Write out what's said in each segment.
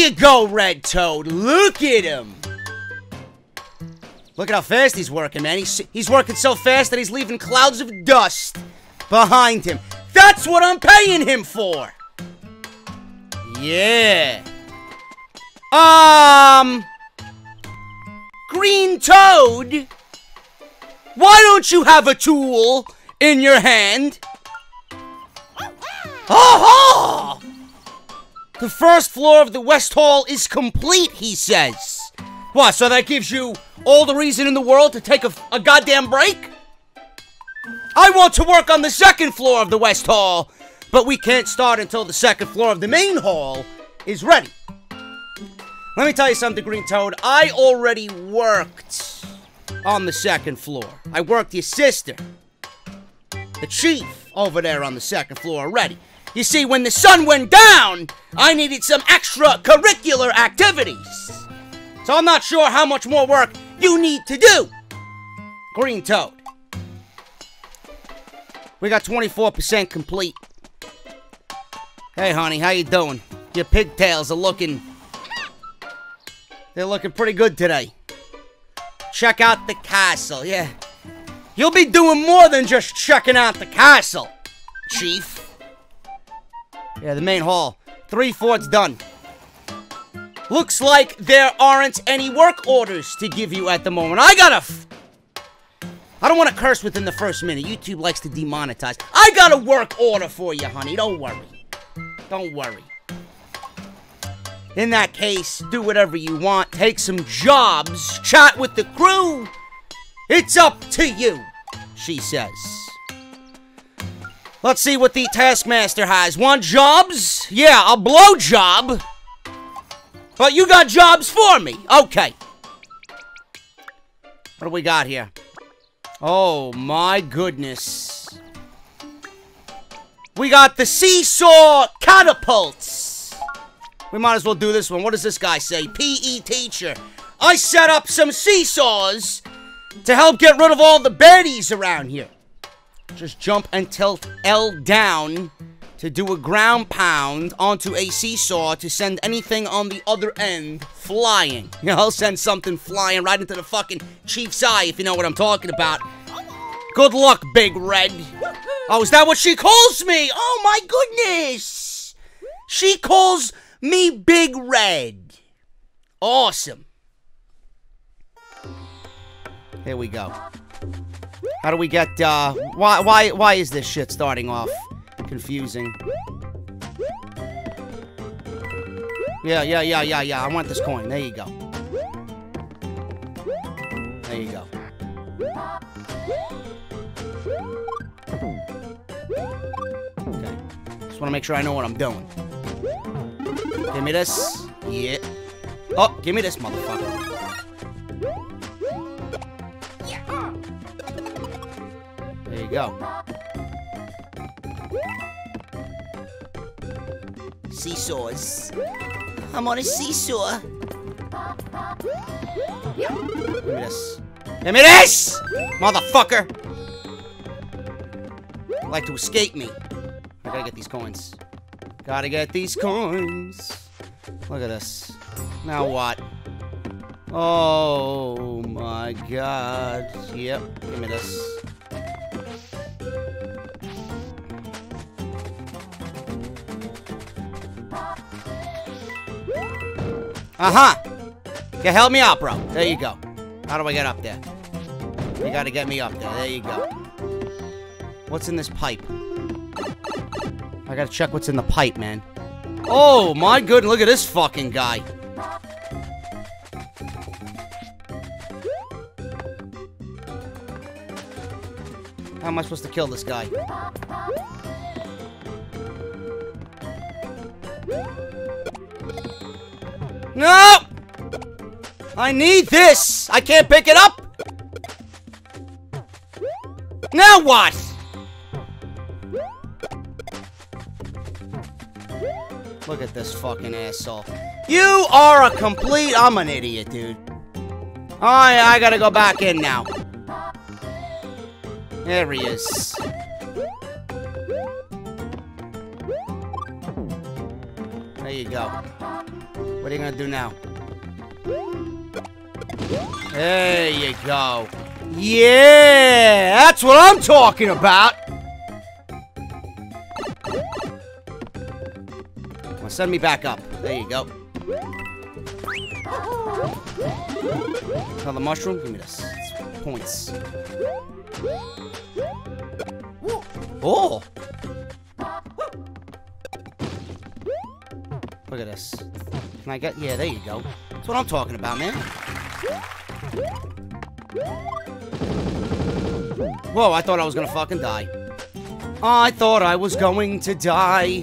you go, Red Toad. Look at him. Look at how fast he's working, man. He's working so fast that he's leaving clouds of dust behind him. That's what I'm paying him for. Yeah. Green Toad, why don't you have a tool in your hand? Aha! The first floor of the West Hall is complete, he says. What, so that gives you all the reason in the world to take a goddamn break? I want to work on the second floor of the West Hall, but we can't start until the second floor of the main hall is ready. Let me tell you something, Green Toad. I already worked on the second floor. I worked your sister, the chief, over there on the second floor already. You see, when the sun went down, I needed some extracurricular activities. So I'm not sure how much more work you need to do, Green Toad. We got 24% complete. Hey, honey, how you doing? Your pigtails are looking... they're looking pretty good today. Check out the castle, yeah. You'll be doing more than just checking out the castle, Chief. Yeah, the main hall. 3/4 done. Looks like there aren't any work orders to give you at the moment. I don't want to curse within the first minute. YouTube likes to demonetize. I got a work order for you, honey. Don't worry. Don't worry. In that case, do whatever you want, take some jobs, chat with the crew. It's up to you, she says. Let's see what the Taskmaster has. Want jobs? Yeah, a blow job. But you got jobs for me. Okay. What do we got here? Oh my goodness. We got the seesaw catapults. We might as well do this one. What does this guy say? P.E. Teacher. I set up some seesaws to help get rid of all the baddies around here. Just jump and tilt L down to do a ground pound onto a seesaw to send anything on the other end flying. You know, I'll send something flying right into the fucking chief's eye, if you know what I'm talking about. Good luck, Big Red. Oh, is that what she calls me? Oh, my goodness. She calls... me Big Red. Awesome. Here we go. How do we get, why is this shit starting off confusing? Yeah. I want this coin. There you go. There you go. Okay. Just want to make sure I know what I'm doing. Give me this. Yeah. Oh, give me this, motherfucker. Yeah. There you go. Seesaws. I'm on a seesaw. Give me this. Give me this! Motherfucker! You like to escape me. I gotta get these coins. Gotta get these coins. Look at this. Now what? Oh my god. Yep, give me this. Uh-huh. Yeah, help me out, bro. There you go. How do I get up there? You gotta get me up there. There you go. What's in this pipe? I gotta check what's in the pipe, man. Oh, my goodness. Look at this fucking guy. How am I supposed to kill this guy? No! I need this! I can't pick it up! Now what? Look at this fucking asshole. You are a complete... I'm an idiot, dude. I gotta go back in now. There he is. There you go. What are you gonna do now? There you go. Yeah, that's what I'm talking about. Well, send me back up. There you go. Another mushroom. Give me this. Points. Oh. Look at this. Can I get? Yeah, there you go. That's what I'm talking about, man. Whoa, I thought I was gonna fucking die. I thought I was going to die.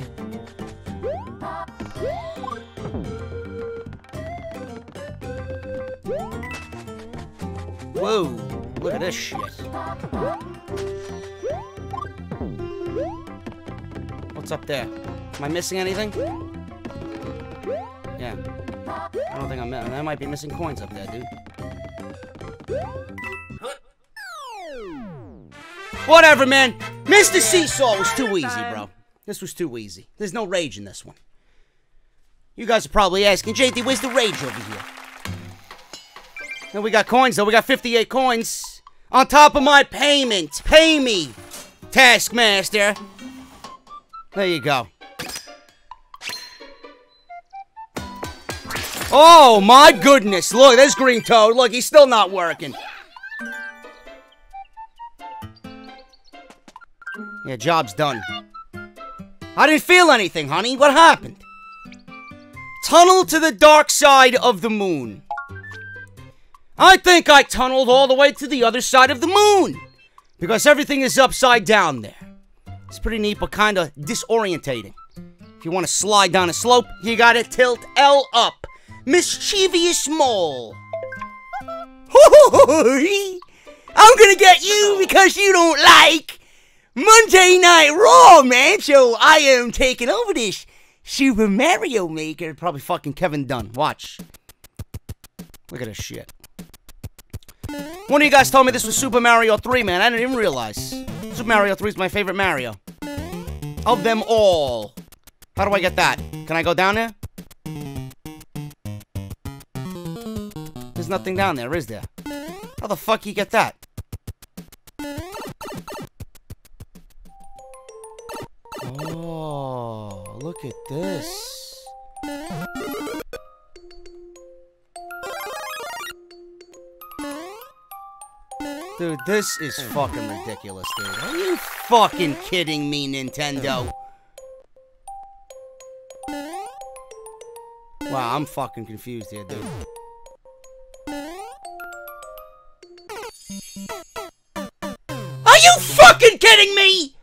Whoa, look at this shit. What's up there? Am I missing anything? Yeah. I don't think I'm missing. I might be missing coins up there, dude. Whatever, man. Mr. Seesaw was too easy, bro. This was too easy. There's no rage in this one. You guys are probably asking, JD, where's the rage over here? And we got coins, though. We got 58 coins. On top of my payment. Pay me, Taskmaster. There you go. Oh, my goodness. Look, there's Green Toad. Look, he's still not working. Yeah, job's done. I didn't feel anything, honey. What happened? Tunnel to the dark side of the moon. I think I tunneled all the way to the other side of the moon. Because everything is upside down there. It's pretty neat, but kind of disorientating. If you want to slide down a slope, you got to tilt L up. Mischievous mole. I'm gonna get you because you don't like Monday Night Raw, man. So I am taking over this Super Mario Maker. Probably fucking Kevin Dunn. Watch. Look at this shit. One of you guys told me this was Super Mario 3, man. I didn't even realize. Super Mario 3 is my favorite Mario. Of them all. How do I get that? Can I go down there? There's nothing down there, is there? How the fuck you get that? Oh, look at this. Dude, this is fucking ridiculous, dude. Are you fucking kidding me, Nintendo? Wow, I'm fucking confused here, dude. Fucking kidding me!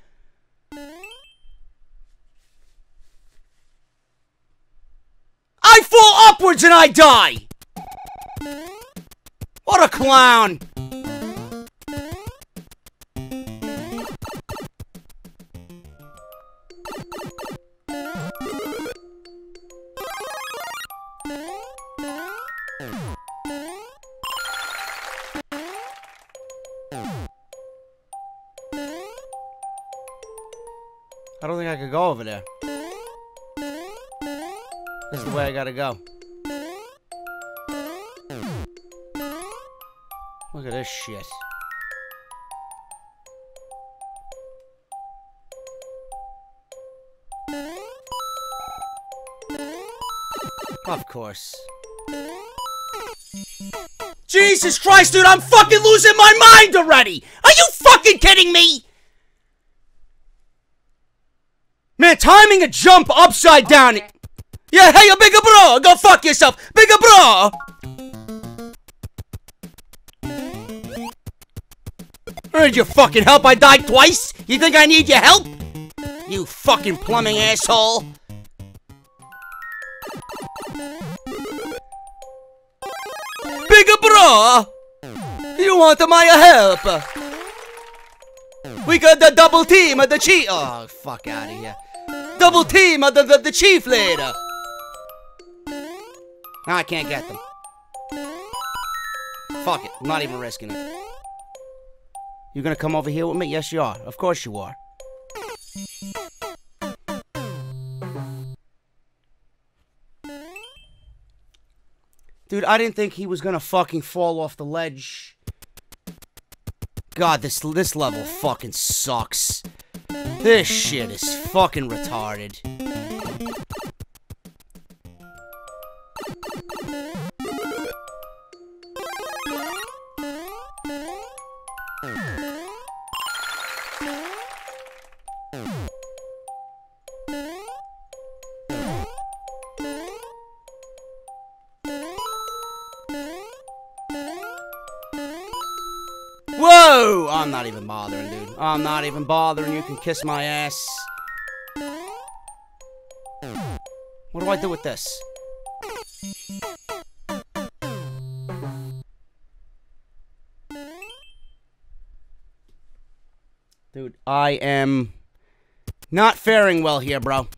I fall upwards and I die! What a clown! I don't think I could go over there. This is the way I gotta go. Look at this shit. Of course. Jesus Christ, dude, I'm fucking losing my mind already! Are you fucking kidding me?! Man, timing a jump upside down. Okay. Yeah, hey, a bigger bro, go fuck yourself, bigger bro. I need your fucking help. I died twice. You think I need your help? You fucking plumbing asshole. Bigger bro, you want my help? We got the double team of the cheat. Oh, fuck out of here. Double team of the chief leader. Now I can't get them. Fuck it. I'm not even risking it. You gonna come over here with me? Yes, you are. Of course you are. Dude, I didn't think he was gonna fucking fall off the ledge. God, this level fucking sucks. This shit is fucking retarded. Whoa! I'm not even bothering, dude. I'm not even bothering. You can kiss my ass. What do I do with this? Dude, I am not faring well here, bro.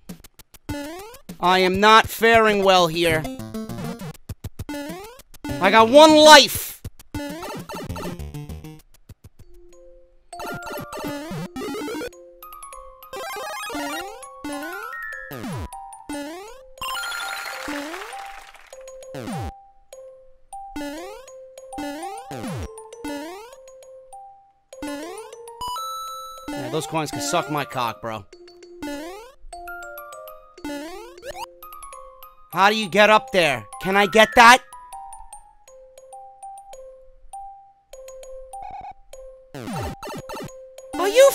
I am not faring well here. I got one life! Those coins can suck my cock, bro. How do you get up there? Can I get that? Are you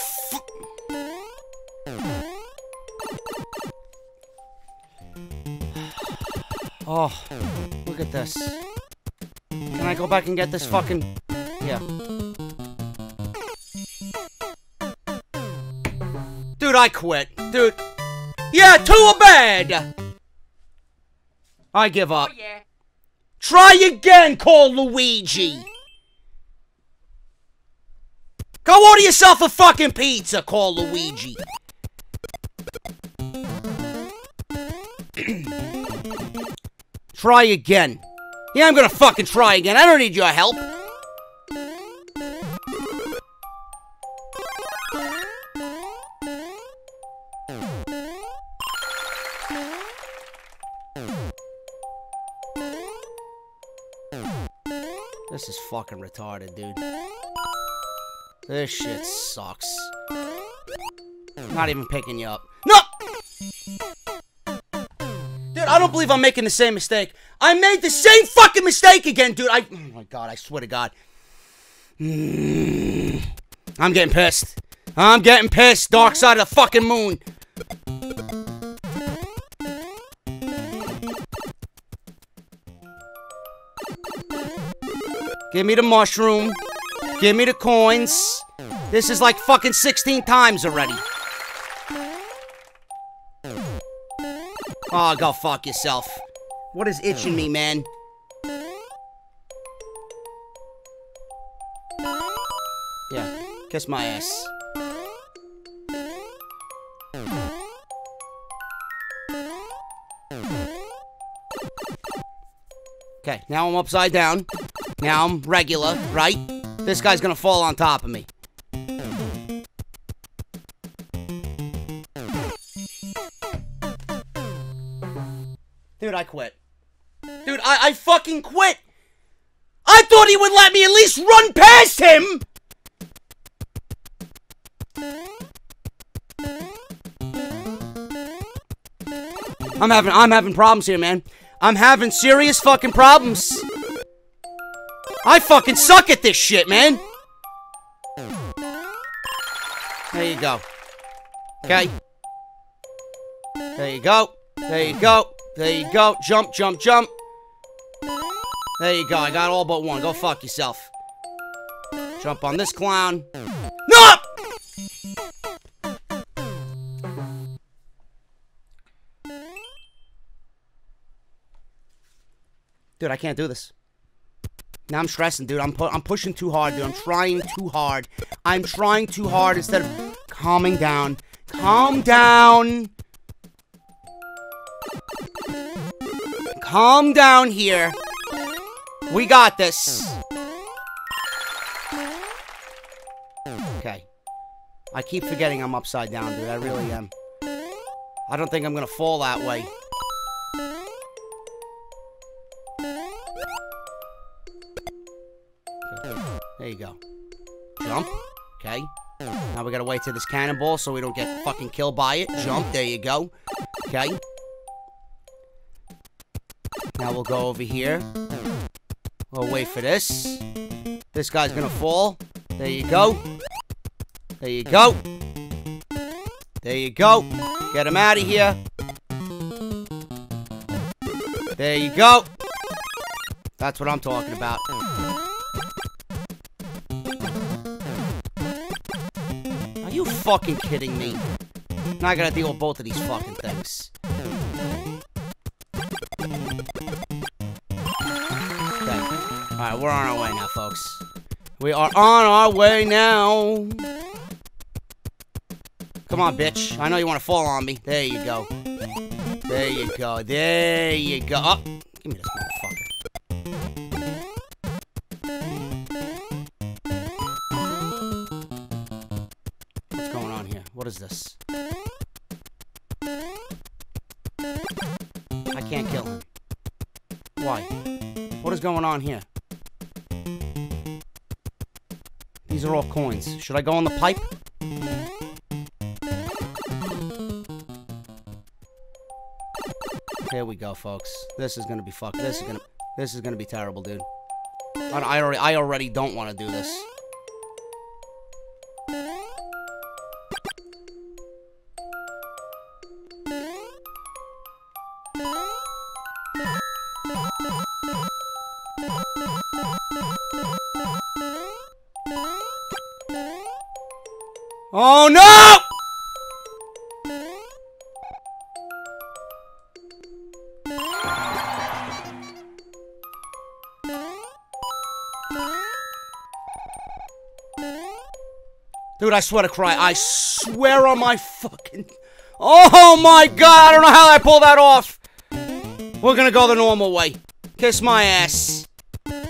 Oh, look at this. Can I go back and get this fucking... Yeah. Dude, I quit. Dude. Yeah, to a bed! I give up. Oh, yeah. Try again, call Luigi! Go order yourself a fucking pizza, call Luigi! Try again. Yeah, I'm gonna fucking try again. I don't need your help. This is fucking retarded, dude. This shit sucks. I'm not even picking you up. No! Dude, I don't believe I'm making the same mistake. I made the same fucking mistake again, dude. Oh my god, I swear to god. I'm getting pissed. I'm getting pissed. Dark side of the fucking moon. Give me the mushroom. Give me the coins. This is like fucking 16 times already. Oh, go fuck yourself. What is itching me, man? Yeah, kiss my ass. Okay, now I'm upside down. Now I'm regular, right? This guy's gonna fall on top of me. Dude, I quit. Dude, I fucking quit! I thought he would let me at least run past him! I'm having problems here, man. I'm having serious fucking problems. I fucking suck at this shit, man! There you go. Okay. There you go. There you go. There you go. Jump, jump, jump. There you go. I got all but one. Go fuck yourself. Jump on this clown. No! Dude, I can't do this. Now I'm stressing, dude. I'm pushing too hard, dude. I'm trying too hard. I'm trying too hard instead of calming down. Calm down. Calm down here. We got this. Okay. I keep forgetting I'm upside down, dude. I really am. I don't think I'm gonna fall that way. you go. Jump. Okay. Now we gotta wait till this cannonball so we don't get fucking killed by it. Jump. There you go. Okay. Now we'll go over here. We'll wait for this. This guy's gonna fall. There you go. There you go. There you go. Get him out of here. There you go. That's what I'm talking about. Are you fucking kidding me? Now I gotta deal with both of these fucking things. Okay. Alright, we're on our way now, folks. We are on our way now. Come on, bitch. I know you want to fall on me. There you go. There you go. There you go. Oh, give me this motherfucker. What's going on here? What is this? I can't kill him. Why? What is going on here? These are all coins. Should I go on the pipe? Here we go, folks. This is gonna be fucked. This is gonna be terrible, dude. I already don't want to do this. Oh no! Dude, I swear to cry. I swear on my fucking... Oh my god, I don't know how I pulled that off. We're gonna go the normal way. Kiss my ass. I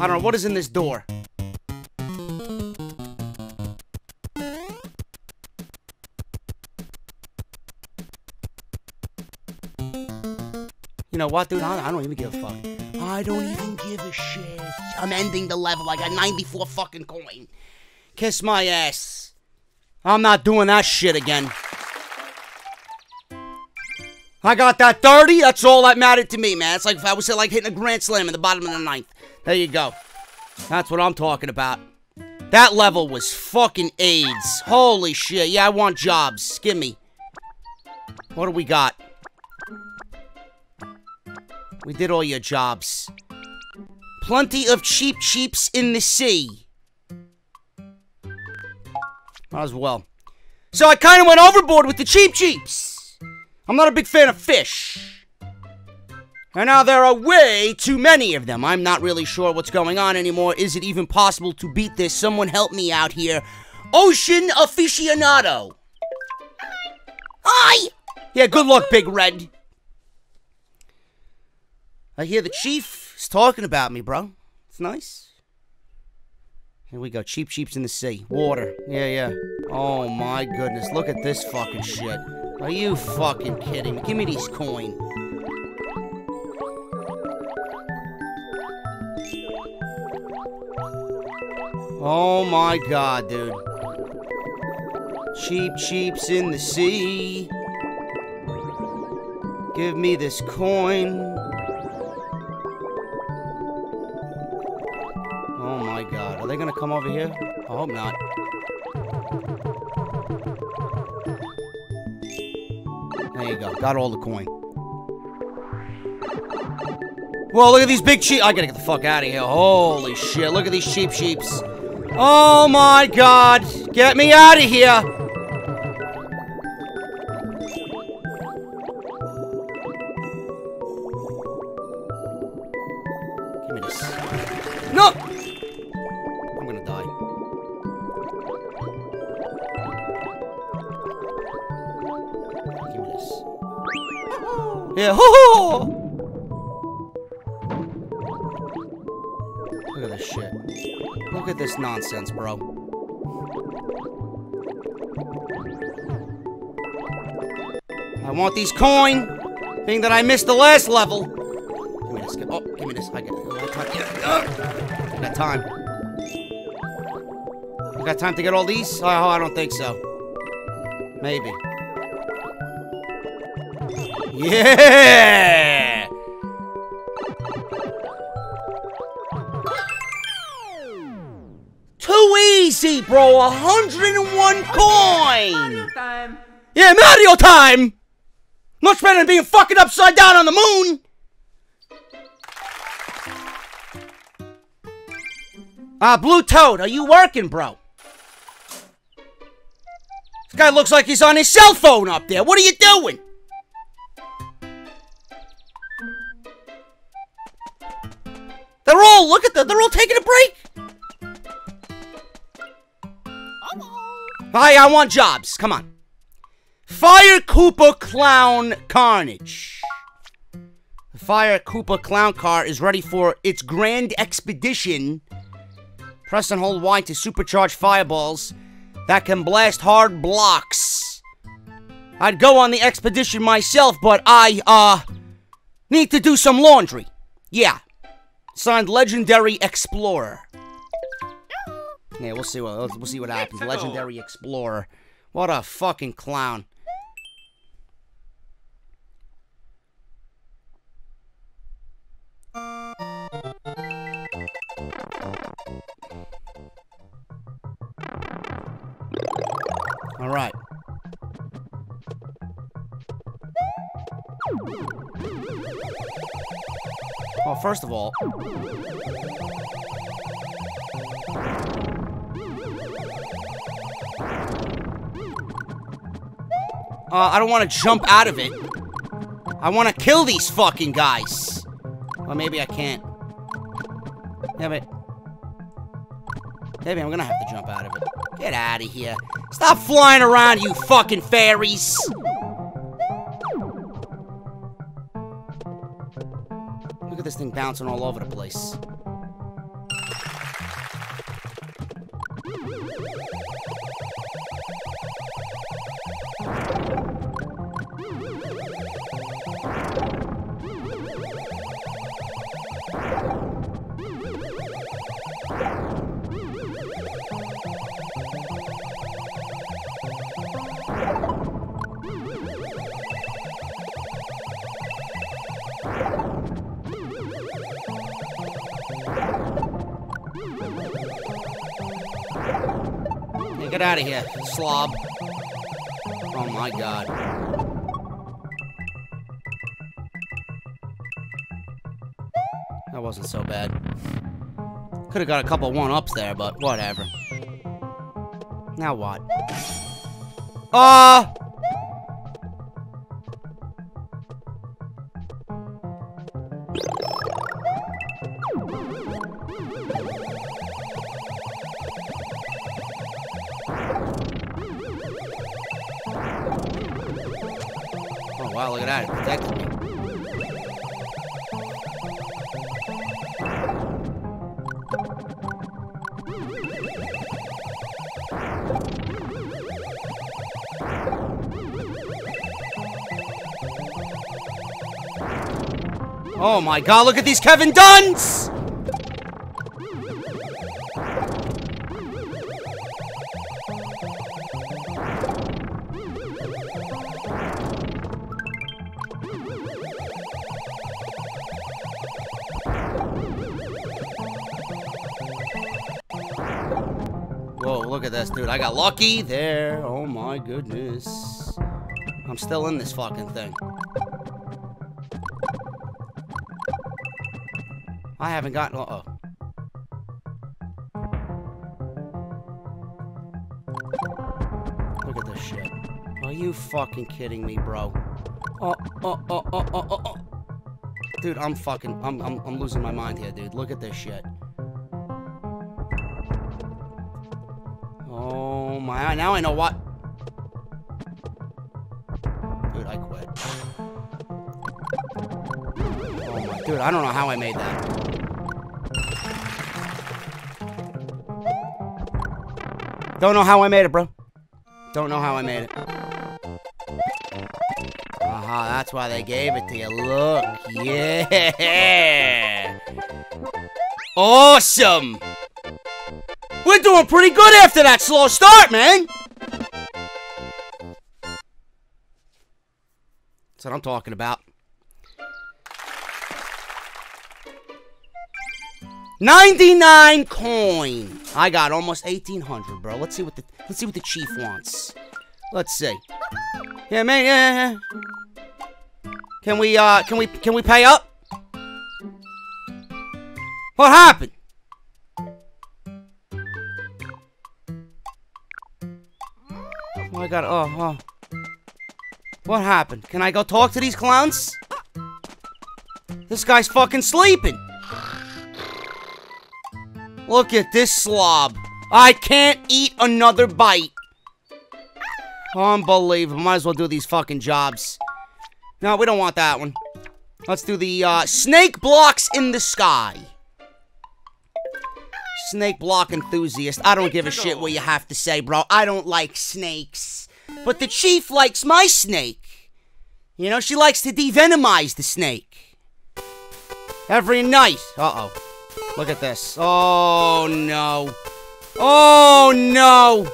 don't know, what is in this door? You know what, dude? I don't even give a fuck. I don't even give a shit. I'm ending the level. I got 94 fucking coin. Kiss my ass. I'm not doing that shit again. I got that 30. That's all that mattered to me, man. It's like if I was like hitting a grand slam in the bottom of the 9th. There you go. That's what I'm talking about. That level was fucking AIDS. Holy shit. Yeah, I want jobs. Give me. What do we got? We did all your jobs. Plenty of cheap cheeps in the sea. Might as well. So I kind of went overboard with the cheap cheeps. I'm not a big fan of fish. And now there are way too many of them. I'm not really sure what's going on anymore. Is it even possible to beat this? Someone help me out here. Ocean aficionado. Hi! Yeah, good luck, Big Red. I hear the chief is talking about me, bro. It's nice. Here we go. Cheap cheeps in the sea. Water. Yeah, yeah. Oh, my goodness. Look at this fucking shit. Are you fucking kidding me? Give me these coin. Oh, my God, dude. Cheap cheeps in the sea. Give me this coin. God, are they gonna come over here? I hope not. There you go. Got all the coin. Whoa, look at these big sheep. I gotta get the fuck out of here. Holy shit. Look at these sheep sheeps. Oh my god. Get me out of here. Give me this. No! I'm gonna die. Give me this. Yeah, ho-ho! Look at this shit. Look at this nonsense, bro. I want these coin, being that I missed the last level. Give me this. Oh, give me this. I got time. I got time to get all these? Oh, I don't think so. Maybe. Yeah! Too easy, bro. 101 coin. Mario time. Yeah, Mario time. Much better than being fucking upside down on the moon. Blue Toad, are you working, bro? This guy looks like he's on his cell phone up there. What are you doing? They're all, look at them, they're all taking a break. I want jobs, come on. Fire Koopa Clown Carnage. The Fire Koopa Clown Car is ready for its grand expedition. Press and hold Y to supercharge fireballs that can blast hard blocks. I'd go on the expedition myself, but I, need to do some laundry. Yeah. Signed, Legendary Explorer. Yeah, we'll see what happens. Legendary Explorer. What a fucking clown. All right. Well, first of all, I don't want to jump out of it. I want to kill these fucking guys. Well, maybe I can't. Damn it. Maybe I'm gonna have to jump out of it. Get out of here. Stop flying around, you fucking fairies! Look at this thing bouncing all over the place. Get out of here, slob. Oh my god. That wasn't so bad. Could have got a couple one-ups there, but whatever. Now what? Wow, look at that, it protected me. Oh my god, look at these Kevin Dunns! Dude, I got lucky there. Oh my goodness. I'm still in this fucking thing. I haven't gotten... Uh-oh. Look at this shit. Are you fucking kidding me, bro? Oh. Dude, I'm fucking... I'm losing my mind here, dude. Look at this shit. Now I know what. Dude, I quit. Oh my, dude, I don't know how I made that. Don't know how I made it, bro. Don't know how I made it. Aha, that's why they gave it to you. Look, yeah. Awesome! We're doing pretty good after that slow start, man! That's what I'm talking about. 99 coin. I got almost 1,800, bro. Let's see what the chief wants. Let's see. Yeah, man. Yeah. Can we pay up? What happened? Oh, I got. Oh. What happened? Can I go talk to these clowns? This guy's fucking sleeping. Look at this slob. I can't eat another bite. Unbelievable. Might as well do these fucking jobs. No, we don't want that one. Let's do the snake blocks in the sky. Snake block enthusiast. I don't give a shit what you have to say, bro. I don't like snakes. But the chief likes my snake. You know, she likes to devenomize the snake. Every night. Uh-oh. Look at this. Oh, no. Oh, no.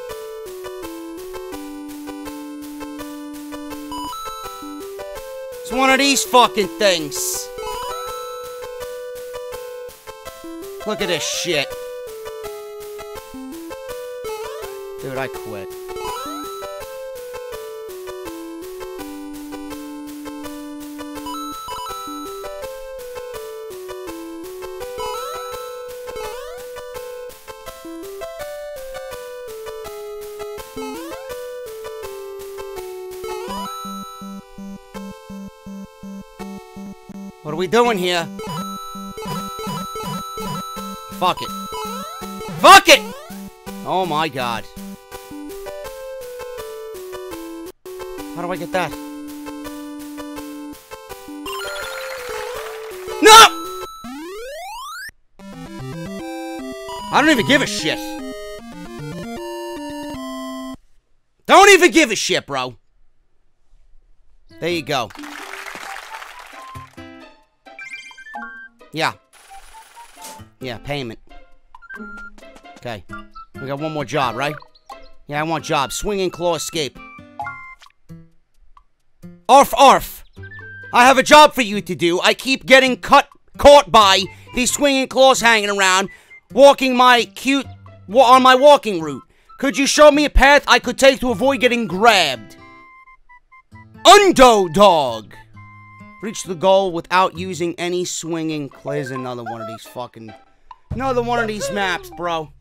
It's one of these fucking things. Look at this shit. Dude, I quit. What are we doing here? Fuck it. Fuck it! Oh my god. How do I get that? No! I don't even give a shit. Don't even give a shit, bro. There you go. Yeah. Yeah, payment. Okay. We got one more job, right? Yeah, I want job. Swinging claw escape. Arf, arf. I have a job for you to do. I keep getting caught by these swinging claws hanging around, walking my on my walking route. Could you show me a path I could take to avoid getting grabbed? Undo dog. Reach the goal without using any swinging claws. Another one of these fucking... Another one of these maps, bro.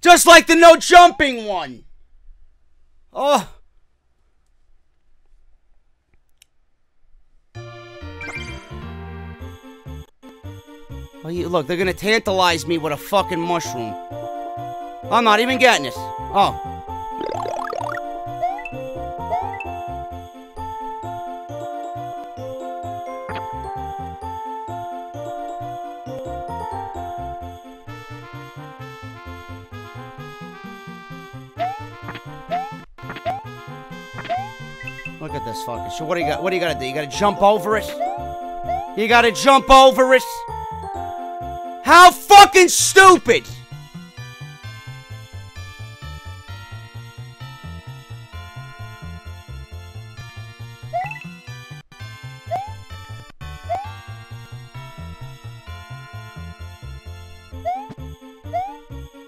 Just like the no jumping one. Oh. Oh, you, look, they're gonna tantalize me with a fucking mushroom. I'm not even getting it. Oh. Look at this fucking shit. What do you gotta do? You gotta jump over it? You gotta jump over it? How fucking stupid!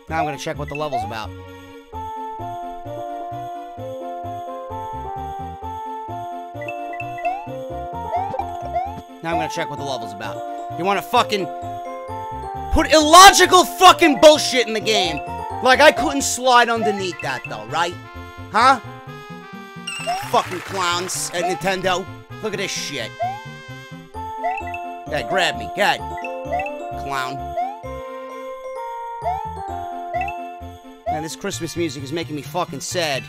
Now I'm gonna check what the level's about. Now I'm gonna check what the level's about. You wanna fucking put illogical fucking bullshit in the game. Like, I couldn't slide underneath that, though, right? Huh? Fucking clowns at Nintendo. Look at this shit. Yeah, grab me. God. Clown. Man, this Christmas music is making me fucking sad.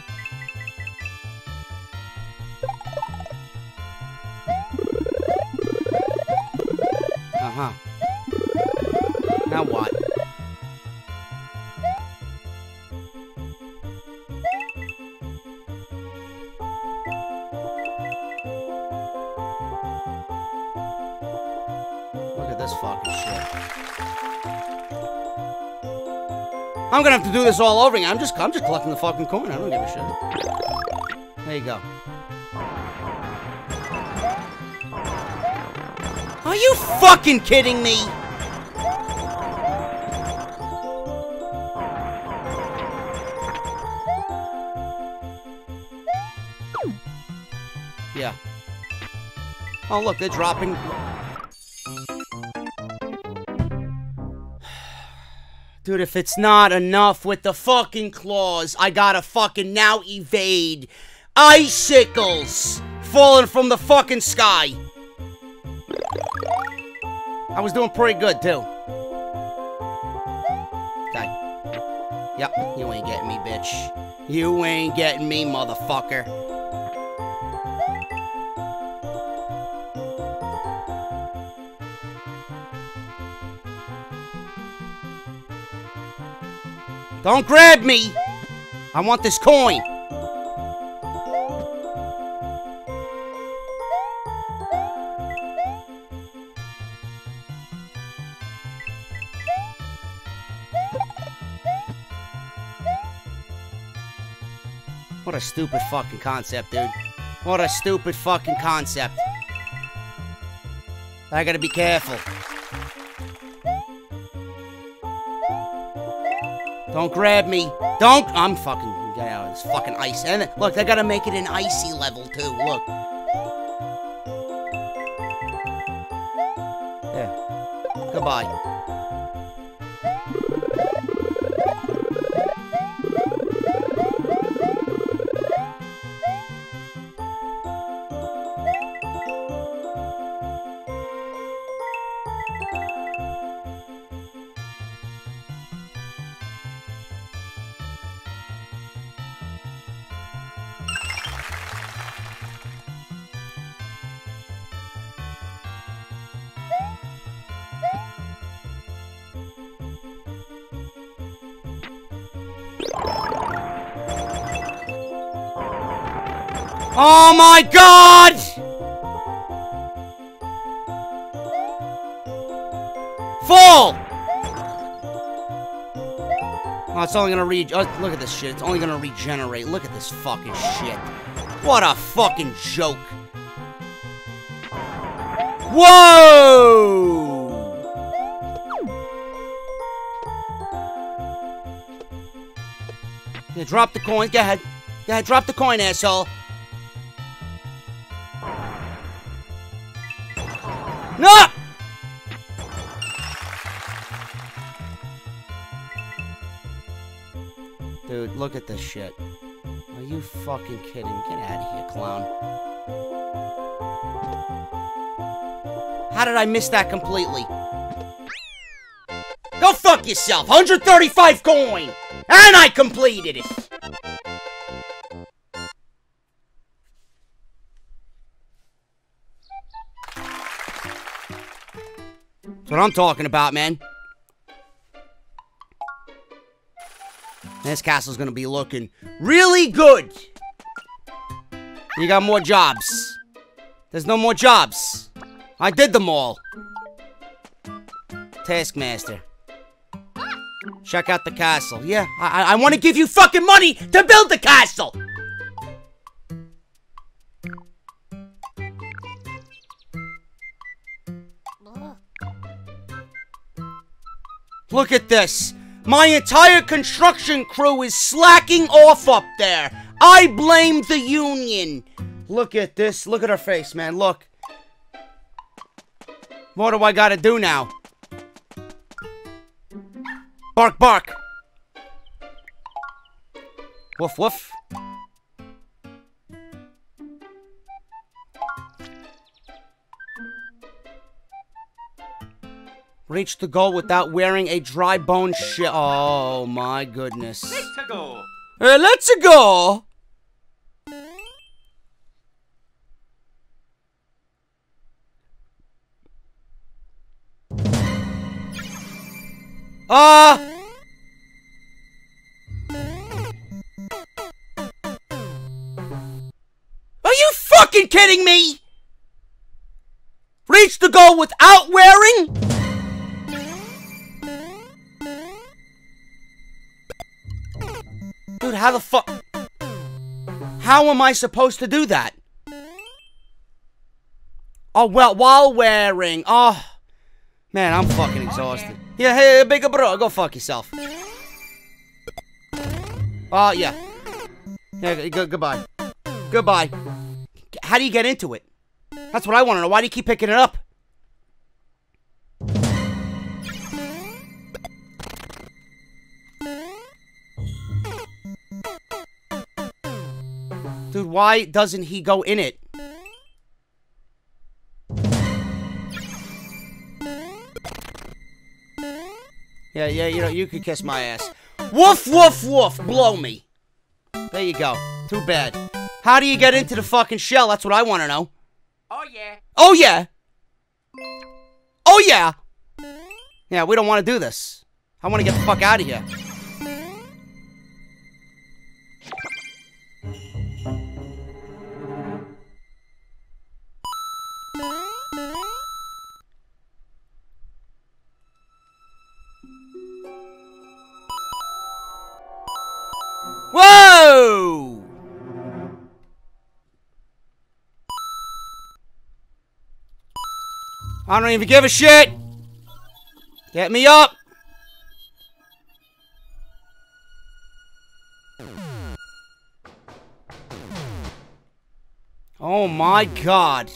Huh. Now what? Look at this fucking shit. I'm gonna have to do this all over again. I'm just collecting the fucking coin. I don't give a shit. There you go. Are you fucking kidding me? Yeah. Oh, look, they're dropping. Dude, if it's not enough with the fucking claws, I gotta fucking now evade icicles falling from the fucking sky. I was doing pretty good, too. Okay. Yep, you ain't getting me, bitch. You ain't getting me, motherfucker. Don't grab me! I want this coin! What a stupid fucking concept, dude. What a stupid fucking concept. I gotta be careful. Don't grab me. Don't. I'm fucking. Get out of this fucking ice. And look, they gotta make it an icy level, too. Look. Yeah. Goodbye. Oh my God! Fall! Oh, it's only gonna look at this shit. It's only gonna regenerate. Look at this fucking shit. What a fucking joke. Whoa! Yeah, drop the coin. Go ahead. Go ahead, drop the coin, asshole. No! Dude, look at this shit. Are you fucking kidding? Get out of here, clown. How did I miss that completely? Go fuck yourself! 135 coin! And I completed it! That's what I'm talking about, man. This castle's gonna be looking really good. You got more jobs. There's no more jobs. I did them all. Taskmaster. Check out the castle. Yeah, I want to give you fucking money to build the castle! Look at this. My entire construction crew is slacking off up there. I blame the union. Look at this. Look at her face, man. Look. What do I gotta do now? Bark, bark. Woof, woof. Reach the goal without wearing a dry bone shell. Oh my goodness. Let's go. Let's go. Are you fucking kidding me? Reach the goal without wearing. Dude, how the fuck? How am I supposed to do that? Oh, well, while wearing... Oh, man, I'm fucking exhausted. Yeah, hey, bigger bro, go fuck yourself. Oh, yeah. Yeah, goodbye. Goodbye. How do you get into it? That's what I want to know. Why do you keep picking it up? Dude, why doesn't he go in it? Yeah, yeah, you know, you could kiss my ass. Woof, woof, woof, blow me. There you go. Too bad. How do you get into the fucking shell? That's what I want to know. Oh, yeah. Oh, yeah. Oh, yeah. Yeah, we don't want to do this. I want to get the fuck out of here. Whoa! I don't even give a shit! Get me up! Oh my god.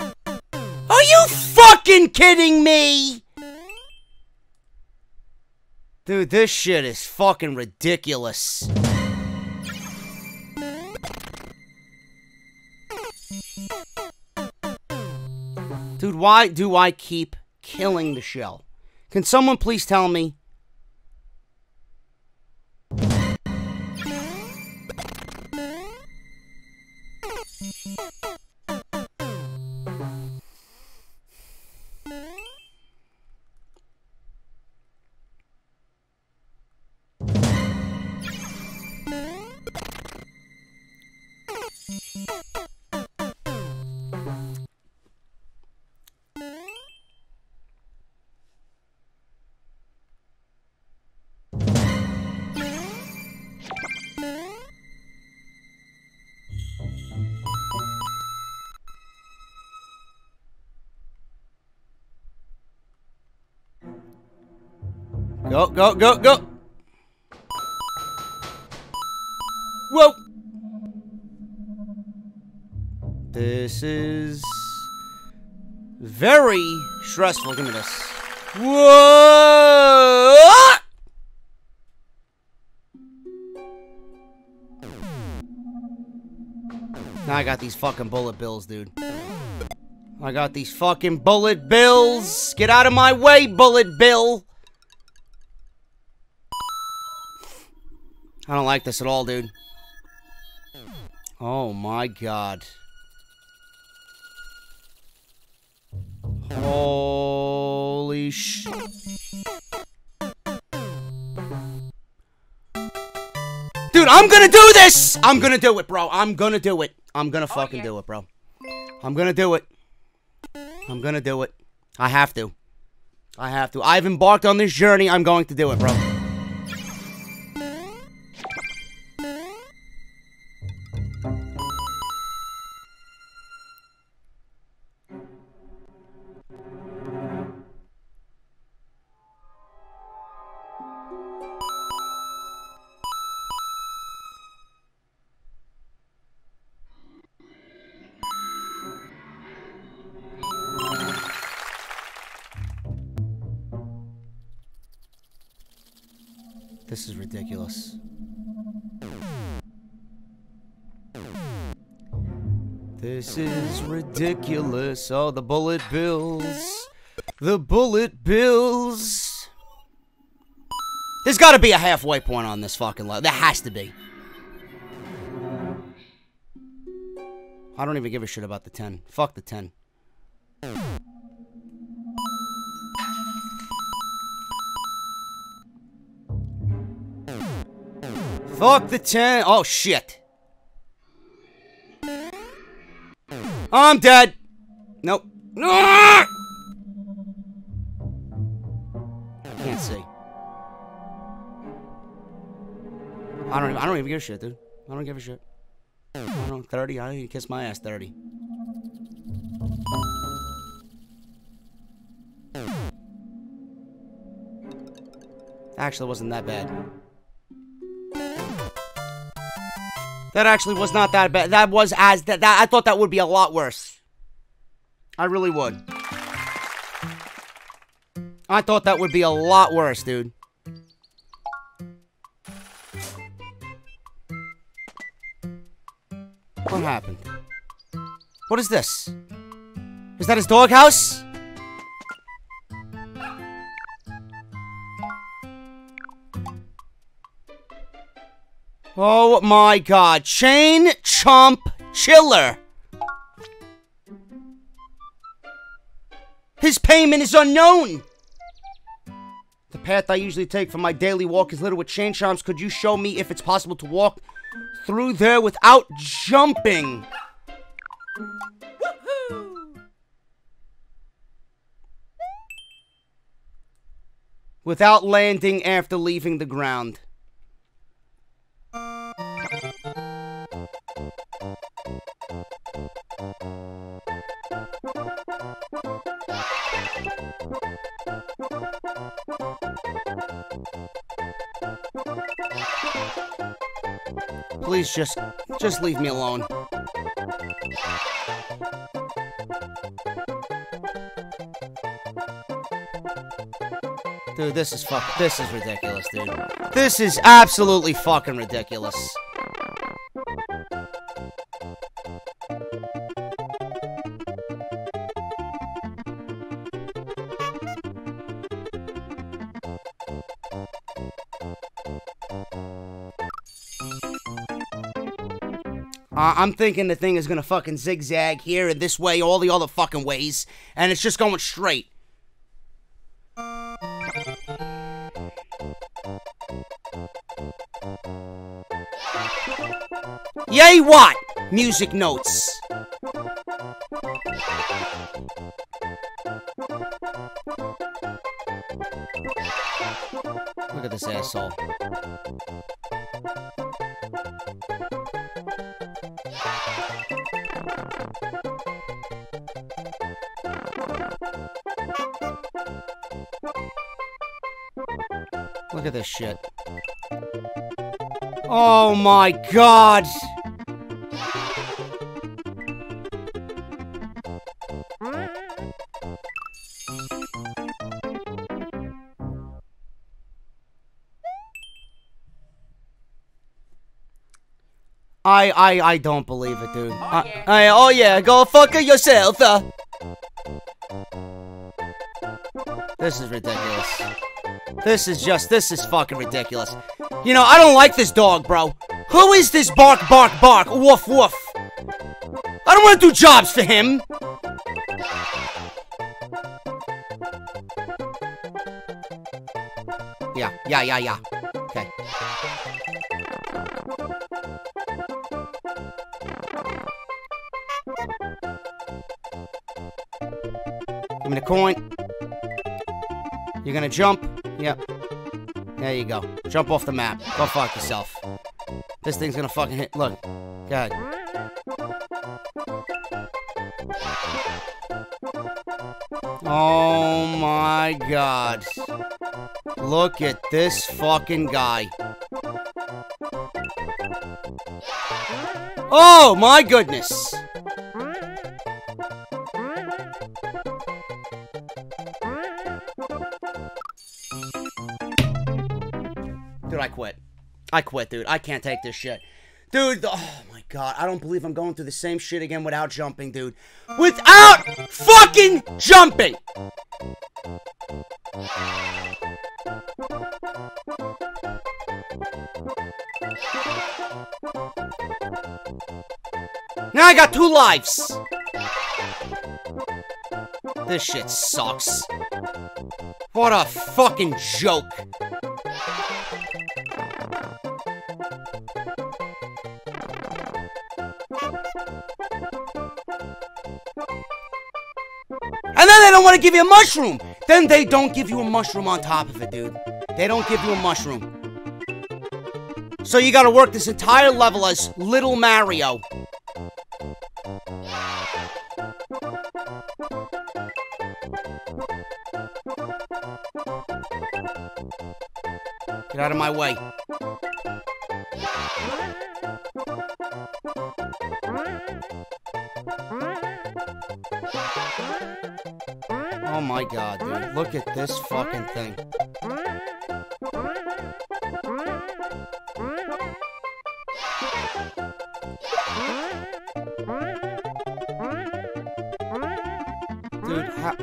Are you fucking kidding me?! Dude, this shit is fucking ridiculous. Dude, why do I keep killing the shell? Can someone please tell me? Go, go, go, go! Whoa! This is... very stressful. Give me this. Whoa! Now I got these fucking bullet bills, dude. I got these fucking bullet bills! Get out of my way, bullet bill! I don't like this at all, dude. Oh my god. Holy sh... Dude, I'm gonna do this! I'm gonna do it, bro. I'm gonna do it. I'm gonna fucking do it, bro. I'm gonna do it. I'm gonna do it. I have to. I have to. I've embarked on this journey. I'm going to do it, bro. This is ridiculous. This is ridiculous. Oh, the bullet bills. The bullet bills. There's gotta be a halfway point on this fucking level. There has to be. I don't even give a shit about the 10. Fuck the 10. Fuck the 10. Oh, shit. I'm dead. Nope. I can't see. I don't even give a shit, dude. I don't give a shit. I don't 30. I don't need to kiss my ass 30. Actually, wasn't that bad. That actually was not that bad. That was as that I thought that would be a lot worse. I really would. I thought that would be a lot worse, dude. What happened? What is this? Is that his doghouse? Oh my god. Chain Chomp Chiller. His payment is unknown. The path I usually take for my daily walk is littered with chain chomps. Could you show me if it's possible to walk through there without jumping? Woohoo! Without landing after leaving the ground. Please just leave me alone. Dude, this is ridiculous, dude. This is absolutely fucking ridiculous. I'm thinking the thing is gonna fucking zigzag here and this way, all the other fucking ways, and it's just going straight. Yay, what? Music notes. Look at this asshole. Look at this shit. Oh my god! I don't believe it, dude. Oh yeah, go fuck yourself! This is ridiculous. This is fucking ridiculous. You know, I don't like this dog, bro. Who is this bark, bark, bark, woof, woof? I don't want to do jobs for him. Yeah. Okay. Give me the coin. You're gonna jump. Yep. There you go. Jump off the map. Go fuck yourself. This thing's gonna fucking hit. Look. God. Oh my god. Look at this fucking guy. Oh my goodness. I quit, dude. I can't take this shit. Dude, oh my god. I don't believe I'm going through the same shit again without jumping, dude. Without fucking jumping! Now I got 2 lives! This shit sucks. What a fucking joke. And then they don't want to give you a mushroom! Then they don't give you a mushroom on top of it, dude. They don't give you a mushroom. So you gotta work this entire level as Little Mario. Get out of my way. Oh my god, dude. Look at this fucking thing. Dude, how...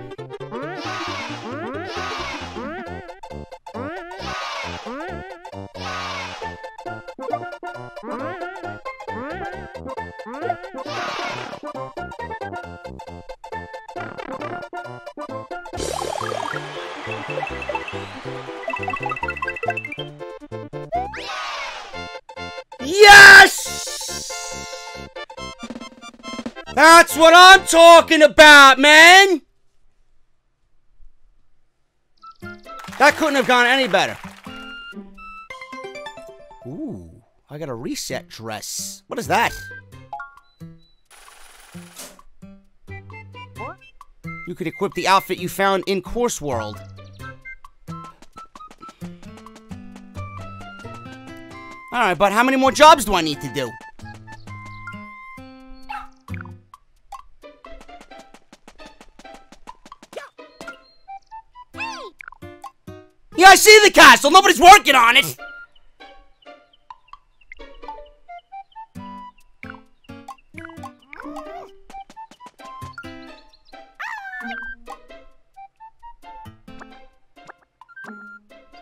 Yes! That's what I'm talking about, man! That couldn't have gone any better. Ooh, I got a reset dress. What is that? You could equip the outfit you found in Course World. Alright, but how many more jobs do I need to do? Yeah, I see the castle! Nobody's working on it!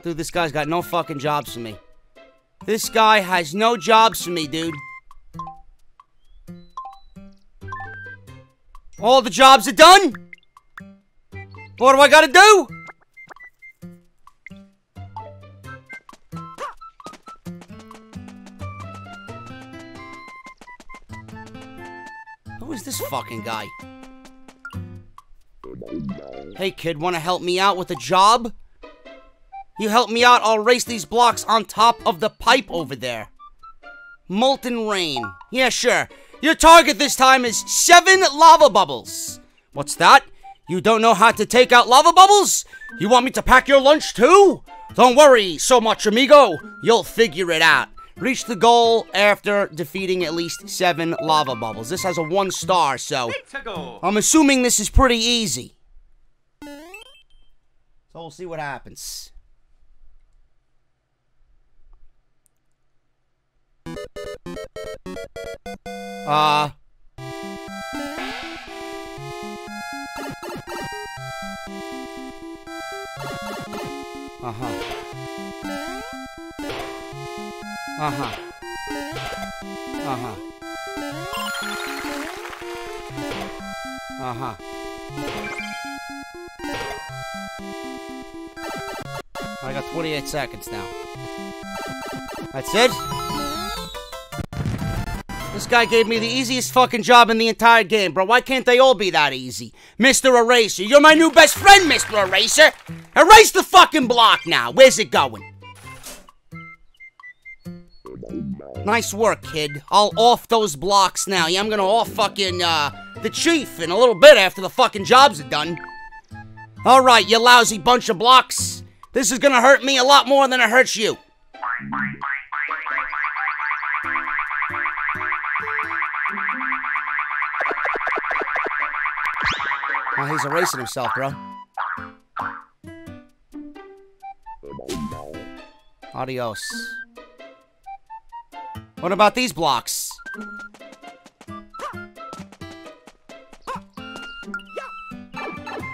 Dude, this guy's got no fucking jobs for me. This guy has no jobs for me, dude. All the jobs are done? What do I gotta do? Who is this fucking guy? Hey kid, wanna help me out with a job? You help me out, I'll race these blocks on top of the pipe over there. Molten rain. Yeah, sure. Your target this time is 7 lava bubbles. What's that? You don't know how to take out lava bubbles? You want me to pack your lunch too? Don't worry so much, amigo. You'll figure it out. Reach the goal after defeating at least 7 lava bubbles. This has a 1 star, so... I'm assuming this is pretty easy. So we'll see what happens. I got 28 seconds now. That's it? This guy gave me the easiest fucking job in the entire game, bro. Why can't they all be that easy? Mr. Eraser, you're my new best friend, Mr. Eraser! Erase the fucking block now! Where's it going? Nice work, kid. I'll off those blocks now. Yeah, I'm gonna off fucking, the chief in a little bit after the fucking jobs are done. Alright, you lousy bunch of blocks. This is gonna hurt me a lot more than it hurts you. Oh, he's erasing himself, bro. Adios. What about these blocks?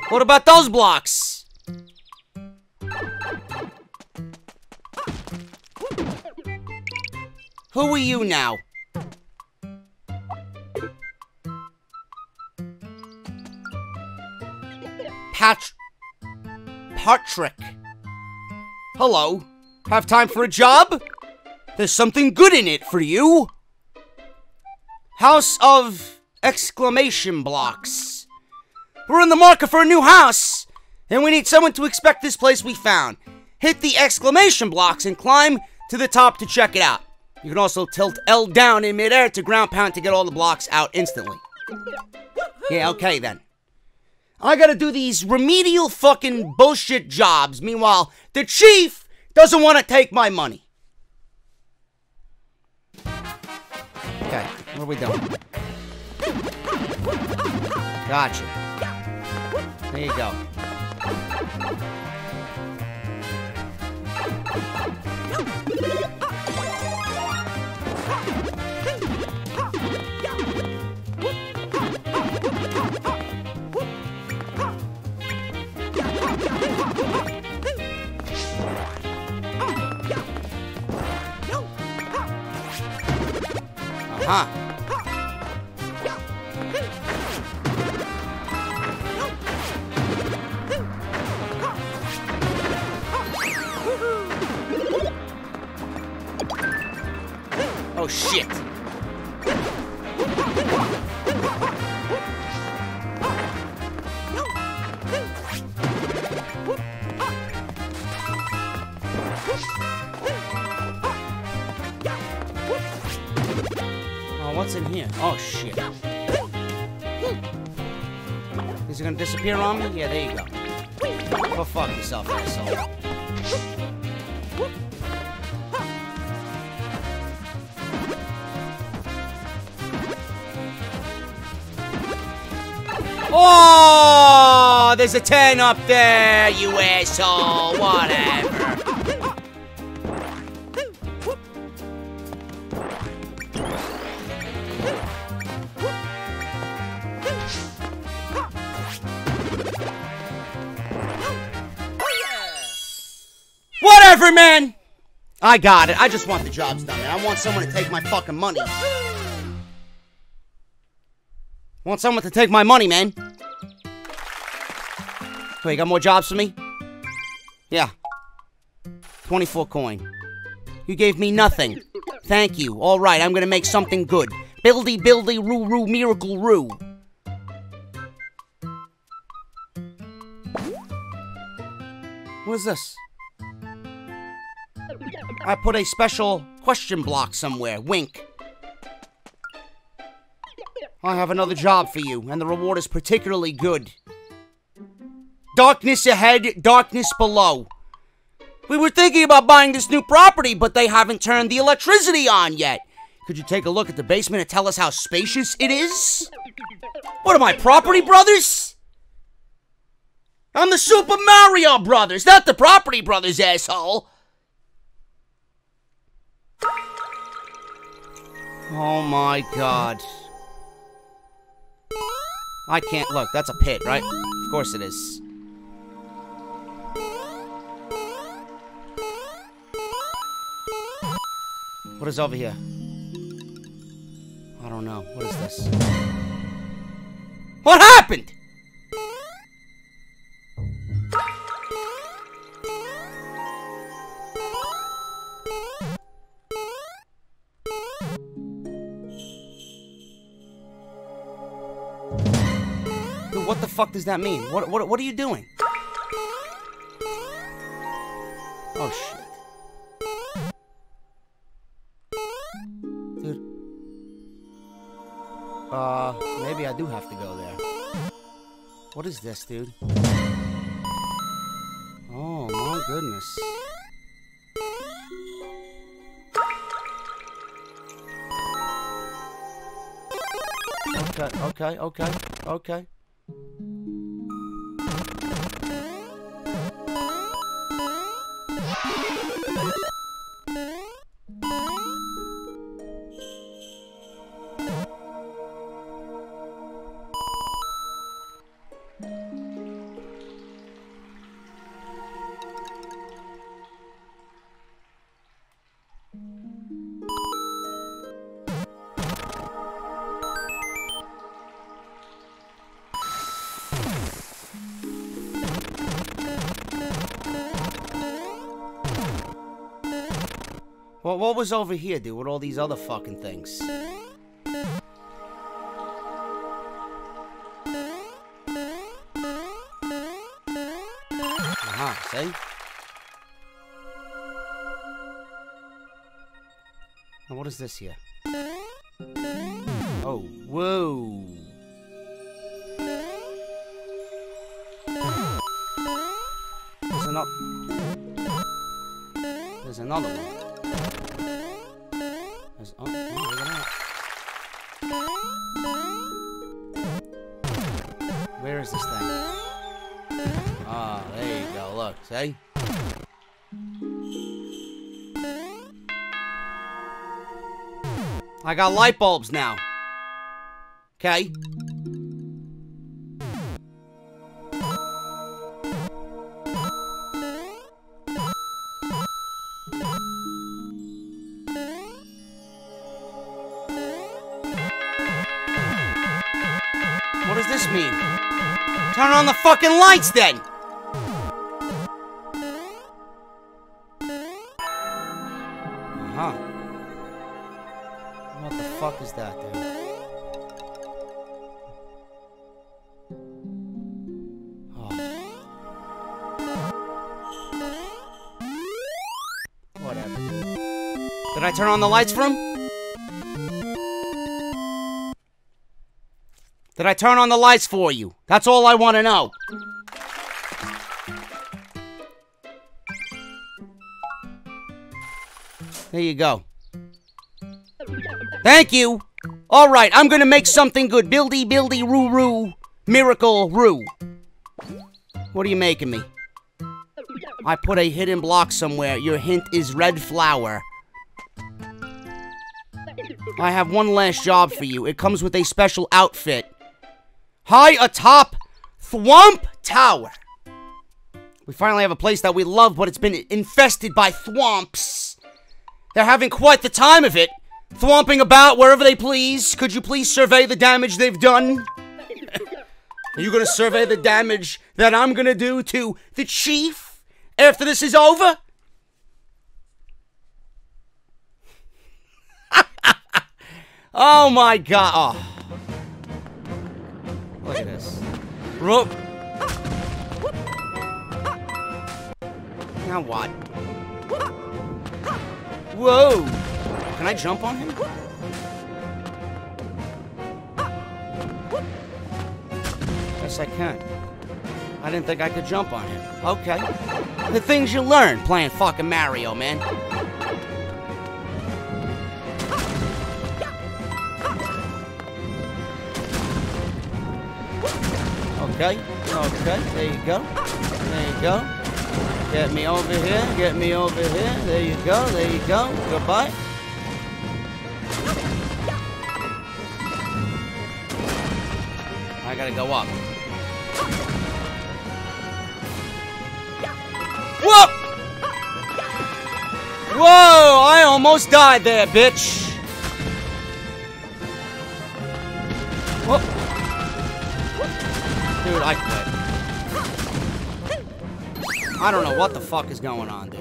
What about those blocks? Who are you now? Patrick. Hello. Have time for a job? There's something good in it for you. House of Exclamation Blocks. We're in the market for a new house, and we need someone to inspect this place we found. Hit the exclamation blocks and climb to the top to check it out. You can also tilt L down in midair to ground pound to get all the blocks out instantly. Yeah, okay then. I gotta do these remedial fucking bullshit jobs. Meanwhile, the chief doesn't want to take my money. Okay, what are we doing? Gotcha. There you go. Uh-huh. Oh, shit. Oh, what's in here? Oh, shit. Is it gonna disappear on me? Yeah, there you go. Go fuck yourself, asshole. Oh, there's a 10 up there, you asshole, whatever. Whatever, man. I got it. I just want the jobs done, man. I want someone to take my fucking money. Want someone to take my money, man. Wait, you got more jobs for me? Yeah. 24 coin. You gave me nothing. Thank you. All right, I'm gonna make something good. Buildy, buildy, roo, roo, miracle, roo. What is this? I put a special question block somewhere. Wink. I have another job for you, and the reward is particularly good. Darkness ahead, darkness below. We were thinking about buying this new property, but they haven't turned the electricity on yet. Could you take a look at the basement and tell us how spacious it is? What am I, Property Brothers? I'm the Super Mario Brothers, not the Property Brothers, asshole. Oh my god. I can't look. That's a pit, right? Of course it is. What is over here? I don't know. What is this? What happened? What the fuck does that mean? What are you doing? Oh shit. Dude. Maybe I do have to go there. What is this, dude? Oh my goodness. Okay, okay, okay. What was over here, dude, with all these other fucking things? Aha, see? And what is this here? Oh, whoa! There's another. There's another one. There's oh, look at that. Where is this thing? Ah, there you go. Look, see. I got light bulbs now. Okay. What does this mean? Turn on the fucking lights then! What the fuck is that, dude? Oh. Whatever. Did I turn on the lights for him? Did I turn on the lights for you? That's all I want to know. There you go. Thank you! Alright, I'm gonna make something good. Buildy, buildy, roo, roo. Miracle, roo. What are you making me? I put a hidden block somewhere. Your hint is red flower. I have one last job for you. It comes with a special outfit. High atop Thwomp Tower. We finally have a place that we love, but it's been infested by thwomps. They're having quite the time of it. Thwomping about wherever they please. Could you please survey the damage they've done? Are you gonna survey the damage that I'm gonna do to the chief after this is over? Oh my god. Oh. Look at this. Rope. Now what? Whoa. Can I jump on him? Yes, I can. I didn't think I could jump on him. Okay. The things you learn playing fucking Mario, man. Okay. Okay. There you go. There you go. Get me over here. Get me over here. There you go. There you go. Goodbye. I gotta go up. Whoa! Whoa! I almost died there, bitch! Whoa. Dude, I quit. I don't know what the fuck is going on, dude.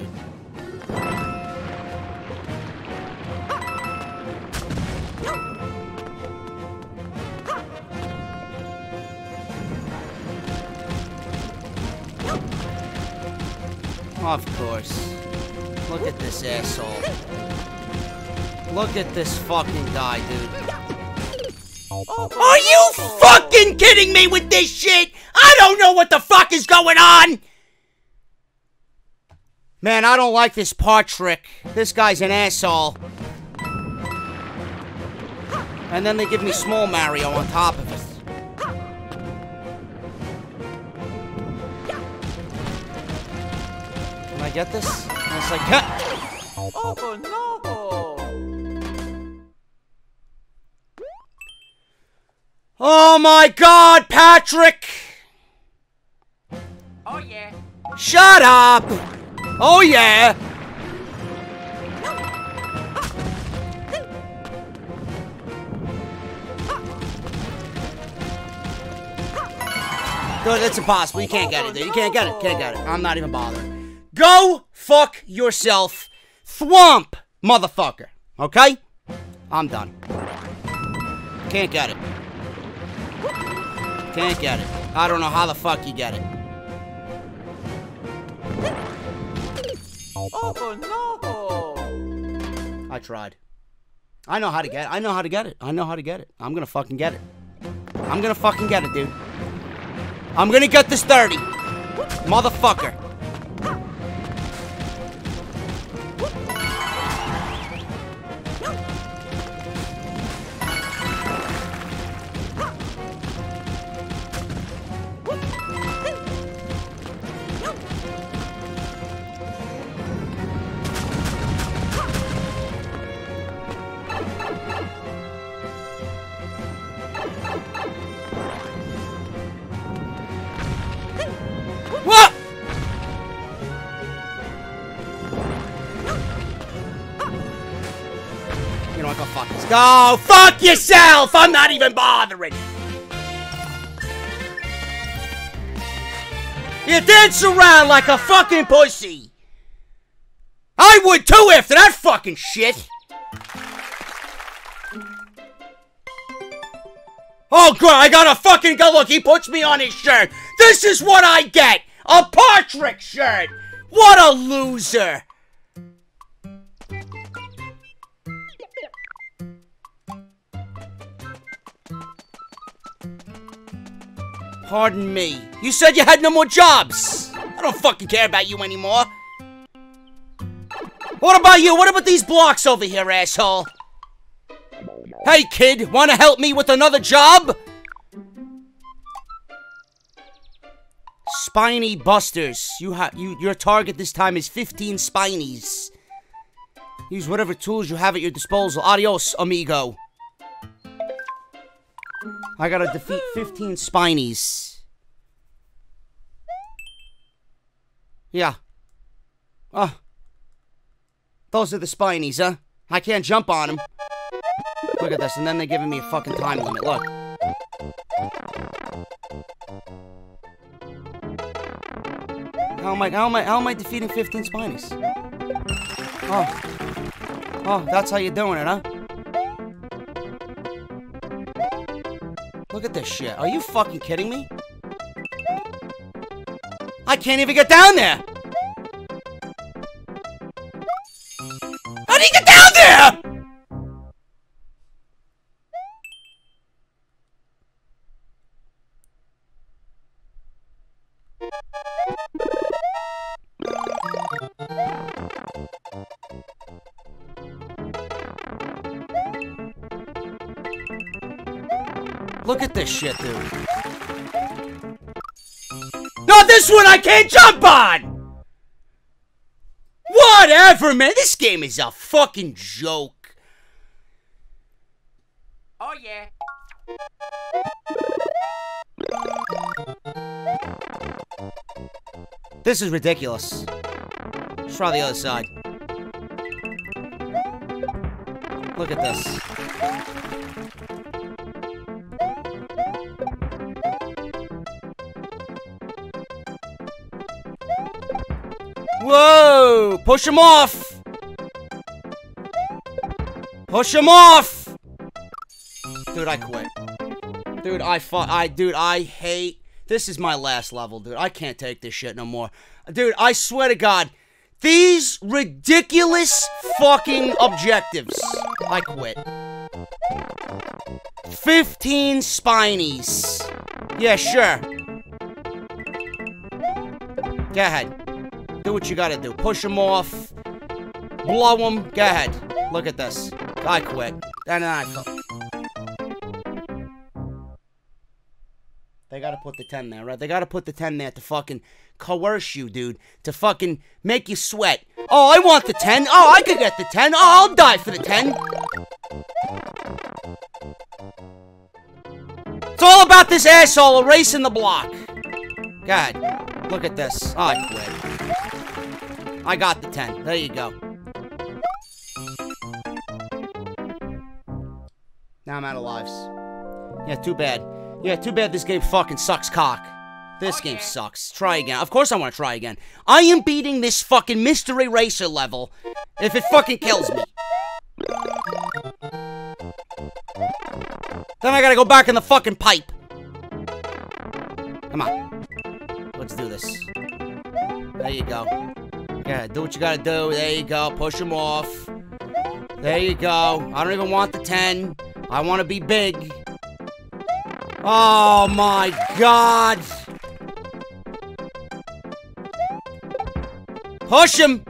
Of course. Look at this asshole. Look at this fucking guy, dude. Are you fucking kidding me with this shit? I don't know what the fuck is going on! Man, I don't like this Patrick. This guy's an asshole. And then they give me small Mario on top of it. Can I get this? Yes, I can. Oh my god, Patrick! Oh yeah. Shut up! Oh yeah! No, that's impossible. You can't get it, dude. You can't get it. Can't get it. I'm not even bothering. Go fuck yourself, Thwomp, motherfucker. Okay? I'm done. Can't get it. Can't get it. I don't know how the fuck you get it. Oh no! I tried. I know how to get it. I know how to get it. I know how to get it. I'm gonna fucking get it. I'm gonna fucking get it, dude. I'm gonna get this 30. Motherfucker. Go fuck yourself! I'm not even bothering. You dance around like a fucking pussy. I would too after that fucking shit. Oh god, I gotta fucking go look. He puts me on his shirt. This is what I get. A Patrick shirt. What a loser. Pardon me. You said you had no more jobs. I don't fucking care about you anymore. What about you? What about these blocks over here, asshole? Hey, kid, wanna help me with another job? Spiny busters. Your target this time is 15 spinies. Use whatever tools you have at your disposal. Adios, amigo. I gotta defeat 15 spinies. Yeah. Oh. Those are the spinies, huh? I can't jump on them. Look at this, and then they're giving me a fucking time limit, look. How am I defeating 15 spinies? Oh. Oh, that's how you're doing it, huh? Look at this shit. Are you fucking kidding me? I can't even get down there! How do you get down there?! Look at this shit, dude. No, this one I can't jump on! Whatever, man. This game is a fucking joke. Oh, yeah. This is ridiculous. Let's try the other side. Look at this. Whoa! Push him off! Push him off! Dude, I quit. Dude, I hate... This is my last level, dude. I can't take this shit no more. Dude, I swear to God. These ridiculous fucking objectives. I quit. 15 spinies. Yeah, sure. Go ahead. Do what you gotta do. Push him off. Blow him. Go ahead. Look at this. I quit. And I quit. They gotta put the 10 there, right? They gotta put the 10 there to fucking coerce you, dude. To fucking make you sweat. Oh, I want the 10. Oh, I could get the 10. Oh, I'll die for the 10. It's all about this asshole erasing the block. God. Look at this. Oh, I quit. I got the 10. There you go. Now I'm out of lives. Yeah, too bad. Yeah, too bad this game fucking sucks cock. This game sucks. Try again. Of course I want to try again. I am beating this fucking Mystery Racer level if it fucking kills me. Then I gotta go back in the fucking pipe. Come on. Let's do this. There you go. Yeah, do what you gotta do. There you go. Push him off. There you go. I don't even want the 10. I want to be big. Oh my God! Push him!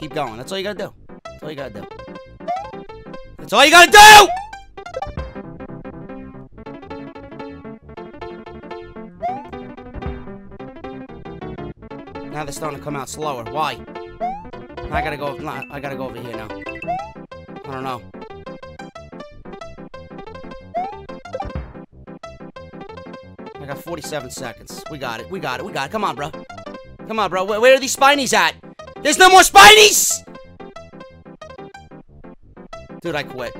Keep going. That's all you gotta do. That's all you gotta do. That's all you gotta do! Now they're starting to come out slower. Why? I gotta go. I gotta go over here now. I don't know. I got 47 seconds. We got it. We got it. We got it. Come on, bro. Come on, bro. Where are these Spinies at? There's no more Spinies! Dude, I quit.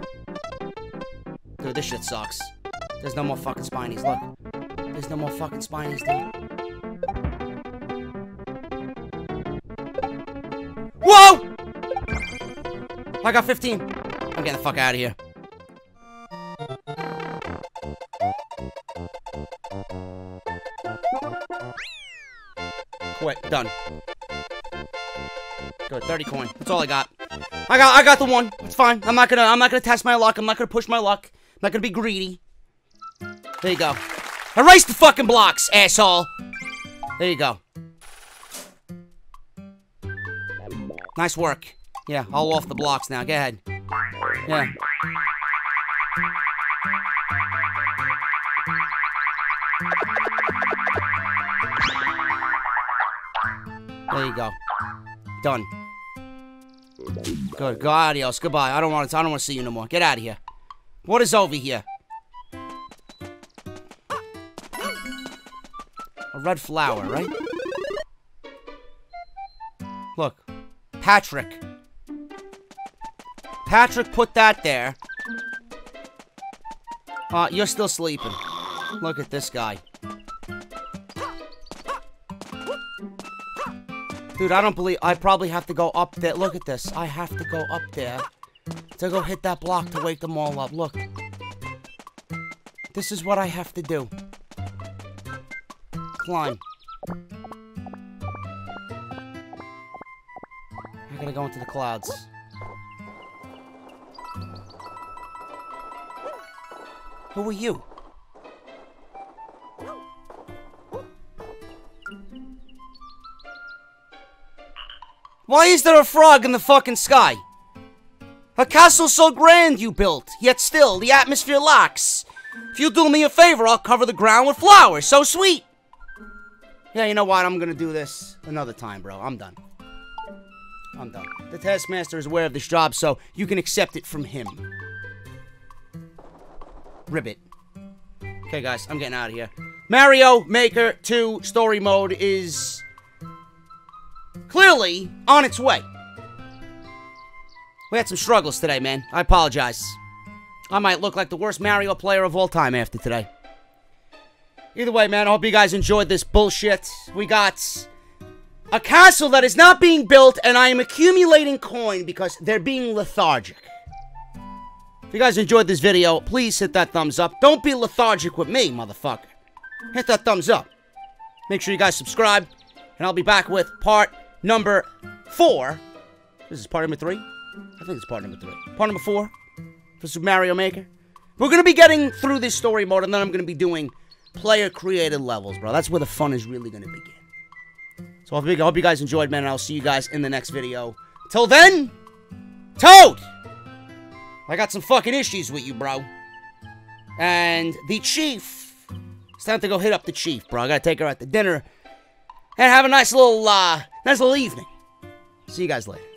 Dude, this shit sucks. There's no more fucking Spinies. Look. There's no more fucking Spinies, dude. Whoa! I got 15. I'm getting the fuck out of here. Quit. Done. Good. 30 coin. That's all I got. I got the one. It's fine. I'm not gonna test my luck. I'm not gonna push my luck. I'm not gonna be greedy. There you go. Erase the fucking blocks, asshole. There you go. Nice work. Yeah, all off the blocks now. Go ahead. Yeah. There you go. Done. Good. Go adios. Goodbye. I don't want to see you no more. Get out of here. What is over here? A red flower, right? Look. Patrick. Patrick put that there. You're still sleeping. Look at this guy. Dude, I don't believe- I probably have to go up there. Look at this. I have to go up there to go hit that block to wake them all up. Look. This is what I have to do. Climb. I'm gonna go into the clouds. Who are you? Why is there a frog in the fucking sky? A castle so grand you built, yet still the atmosphere lacks. If you do me a favor, I'll cover the ground with flowers, so sweet! Yeah, you know what? I'm gonna do this another time, bro. I'm done. I'm done. The Taskmaster is aware of this job, so you can accept it from him. Ribbit. Okay, guys, I'm getting out of here. Mario Maker 2 Story Mode is clearly on its way. We had some struggles today, man. I apologize. I might look like the worst Mario player of all time after today. Either way, man, I hope you guys enjoyed this bullshit. We got a castle that is not being built, and I am accumulating coin because they're being lethargic. If you guys enjoyed this video, please hit that thumbs up. Don't be lethargic with me, motherfucker. Hit that thumbs up. Make sure you guys subscribe, and I'll be back with part number 4. This is part number 3? I think it's part number 3. Part number 4 for Super Mario Maker. We're going to be getting through this story mode, and then I'm going to be doing player-created levels, bro. That's where the fun is really going to begin. So I hope you guys enjoyed, man, and I'll see you guys in the next video. Till then, Toad! I got some fucking issues with you, bro. And the Chief. It's time to go hit up the Chief, bro. I gotta take her out to dinner and have a nice little evening. See you guys later.